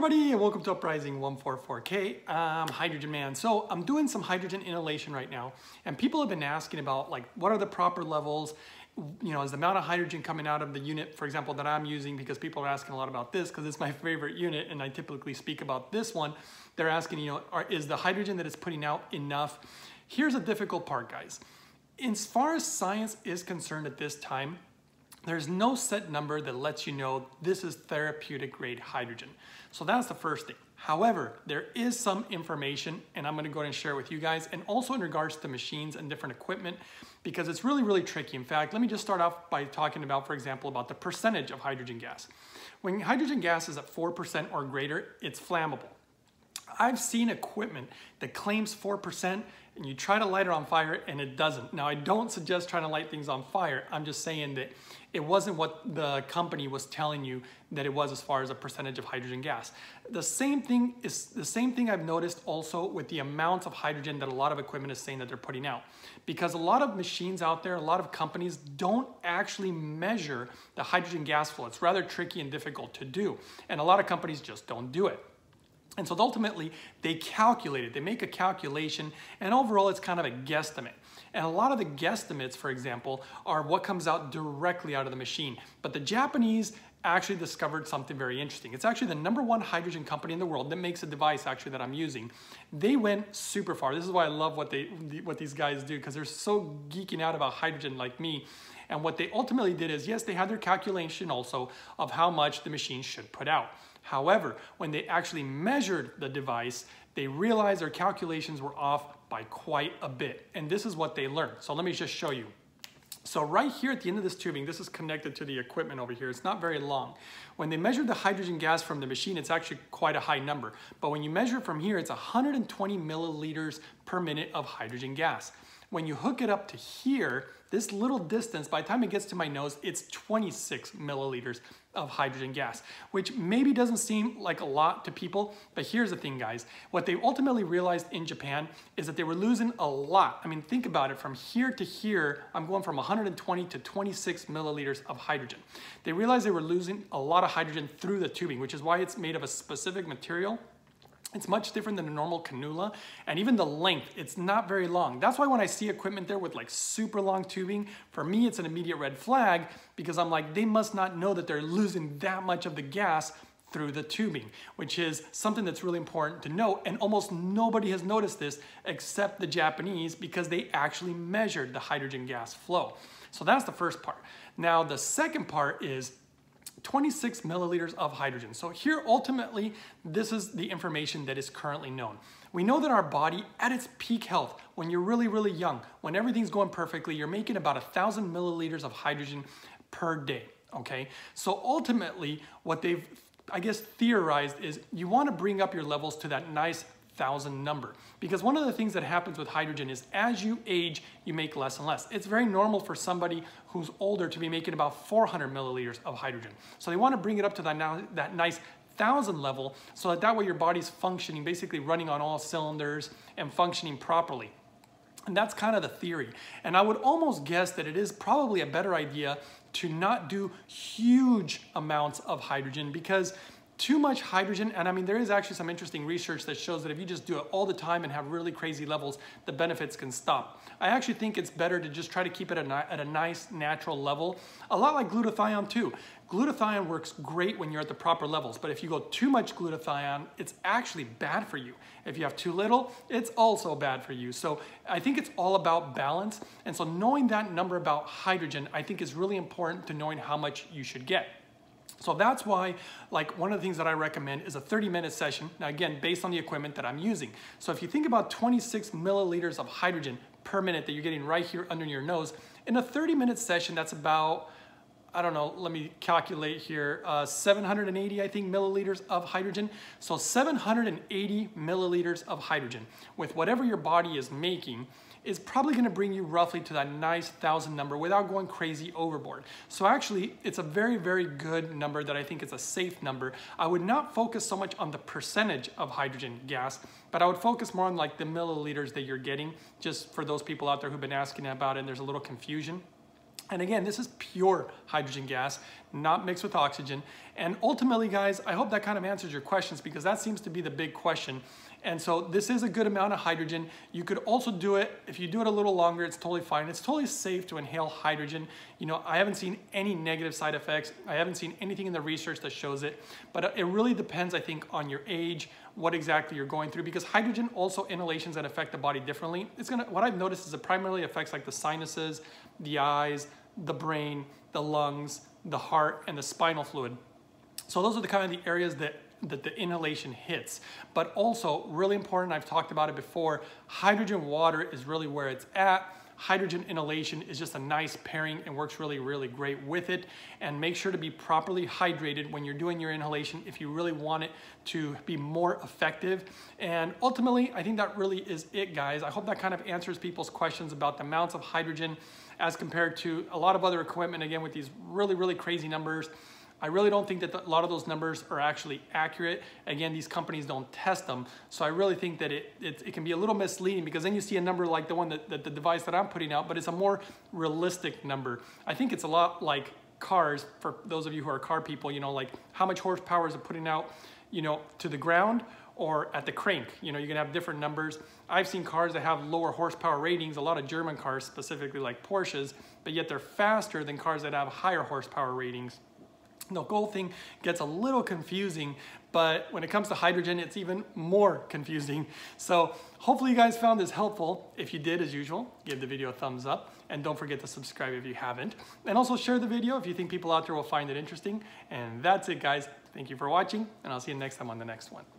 everybody, and welcome to Uprising 144K. I'm Hydrogenman. So I'm doing some hydrogen inhalation right now, and people have been asking about, like, what are the proper levels? You know, is the amount of hydrogen coming out of the unit, for example, that I'm using, because people are asking a lot about this because it's my favorite unit and I typically speak about this one. They're asking, you know, is the hydrogen that it's putting out enough? Here's a difficult part, guys. As far as science is concerned at this time, there's no set number that lets you know this is therapeutic grade hydrogen. So that's the first thing. However, there is some information, and I'm gonna go ahead and share it with you guys, and also in regards to machines and different equipment, because it's really, really tricky. In fact, let me just start off by talking about, for example, about the percentage of hydrogen gas. When hydrogen gas is at 4% or greater, it's flammable. I've seen equipment that claims 4% and you try to light it on fire and it doesn't. Now, I don't suggest trying to light things on fire. I'm just saying that it wasn't what the company was telling you that it was as far as a percentage of hydrogen gas. The same thing I've noticed also with the amounts of hydrogen that a lot of equipment is saying that they're putting out. Because a lot of machines out there, a lot of companies don't actually measure the hydrogen gas flow. It's rather tricky and difficult to do. And a lot of companies just don't do it. And so ultimately, they calculate it. They make a calculation, and overall, it's kind of a guesstimate. And a lot of the guesstimates, for example, are what comes out directly out of the machine. But the Japanese actually discovered something very interesting. It's actually the #1 hydrogen company in the world that makes a device, actually, that I'm using. They went super far. This is why I love what these guys do, because they're so geeking out about hydrogen like me. And what they ultimately did is, yes, they had their calculation also of how much the machine should put out. However, when they actually measured the device, they realized their calculations were off by quite a bit. And this is what they learned. So let me just show you. So right here at the end of this tubing, this is connected to the equipment over here. It's not very long. When they measured the hydrogen gas from the machine, it's actually quite a high number. But when you measure from here, it's 120 milliliters per minute of hydrogen gas. When you hook it up to here, this little distance, by the time it gets to my nose, it's 26 milliliters of hydrogen gas, which maybe doesn't seem like a lot to people, but here's the thing, guys. What they ultimately realized in Japan is that they were losing a lot. I mean, think about it. From here to here, I'm going from 120 to 26 milliliters of hydrogen. They realized they were losing a lot of hydrogen through the tubing, which is why it's made of a specific material. It's much different than a normal cannula, and even the length, it's not very long. That's why when I see equipment there with like super long tubing, for me it's an immediate red flag, because I'm like, they must not know that they're losing that much of the gas through the tubing, which is something that's really important to know. And almost nobody has noticed this except the Japanese, because they actually measured the hydrogen gas flow. So that's the first part. Now the second part is 26 milliliters of hydrogen. So here, ultimately, this is the information that is currently known. We know that our body, at its peak health, when you're really, really young, when everything's going perfectly, you're making about 1,000 milliliters of hydrogen per day, okay? So ultimately, what they've, I guess, theorized is you want to bring up your levels to that nice 1,000 number. Because one of the things that happens with hydrogen is as you age, you make less and less. It's very normal for somebody who's older to be making about 400 milliliters of hydrogen. So they want to bring it up to that nice 1,000 level, so that way your body's functioning, basically running on all cylinders and functioning properly. And that's kind of the theory. And I would almost guess that it is probably a better idea to not do huge amounts of hydrogen, because too much hydrogen, and I mean, there is actually some interesting research that shows that if you just do it all the time and have really crazy levels, the benefits can stop. I actually think it's better to just try to keep it at a nice natural level, a lot like glutathione too. Glutathione works great when you're at the proper levels, but if you go too much glutathione, it's actually bad for you. If you have too little, it's also bad for you. So I think it's all about balance. And so knowing that number about hydrogen, I think is really important to knowing how much you should get. So that's why, like, one of the things that I recommend is a 30-minute session. Now, again, based on the equipment that I'm using. So if you think about 26 milliliters of hydrogen per minute that you're getting right here under your nose, in a 30-minute session, that's about, I don't know, let me calculate here, 780, I think, milliliters of hydrogen. So 780 milliliters of hydrogen with whatever your body is making is probably gonna bring you roughly to that nice 1,000 number without going crazy overboard. So actually, it's a very, very good number that I think is a safe number. I would not focus so much on the percentage of hydrogen gas, but I would focus more on like the milliliters that you're getting, just for those people out there who've been asking about it and there's a little confusion. And again, this is pure hydrogen gas, not mixed with oxygen. And ultimately, guys, I hope that kind of answers your questions, because that seems to be the big question. And so this is a good amount of hydrogen. You could also do it, if you do it a little longer, it's totally fine. It's totally safe to inhale hydrogen. You know, I haven't seen any negative side effects. I haven't seen anything in the research that shows it, but it really depends, I think, on your age, what exactly you're going through, because hydrogen also inhalations that affect the body differently. It's gonna, what I've noticed is it primarily affects like the sinuses, the eyes, the brain, the lungs, the heart, and the spinal fluid. So those are the kind of the areas that the inhalation hits. But also, really important, I've talked about it before, hydrogen water is really where it's at. Hydrogen inhalation is just a nice pairing and works really, really great with it. And make sure to be properly hydrated when you're doing your inhalation if you really want it to be more effective. And ultimately, I think that really is it, guys. I hope that kind of answers people's questions about the amounts of hydrogen as compared to a lot of other equipment, again, with these really, really crazy numbers. I really don't think that a lot of those numbers are actually accurate. Again, these companies don't test them. So I really think that it can be a little misleading, because then you see a number like the one that the device that I'm putting out, but it's a more realistic number. I think it's a lot like cars, for those of you who are car people, you know, like how much horsepower is it putting out, you know, to the ground or at the crank. You know, you can have different numbers. I've seen cars that have lower horsepower ratings, a lot of German cars, specifically like Porsches, but yet they're faster than cars that have higher horsepower ratings. The goal thing gets a little confusing, but when it comes to hydrogen, it's even more confusing. So hopefully you guys found this helpful. If you did, as usual, give the video a thumbs up, and don't forget to subscribe if you haven't. And also share the video if you think people out there will find it interesting. And that's it, guys. Thank you for watching, and I'll see you next time on the next one.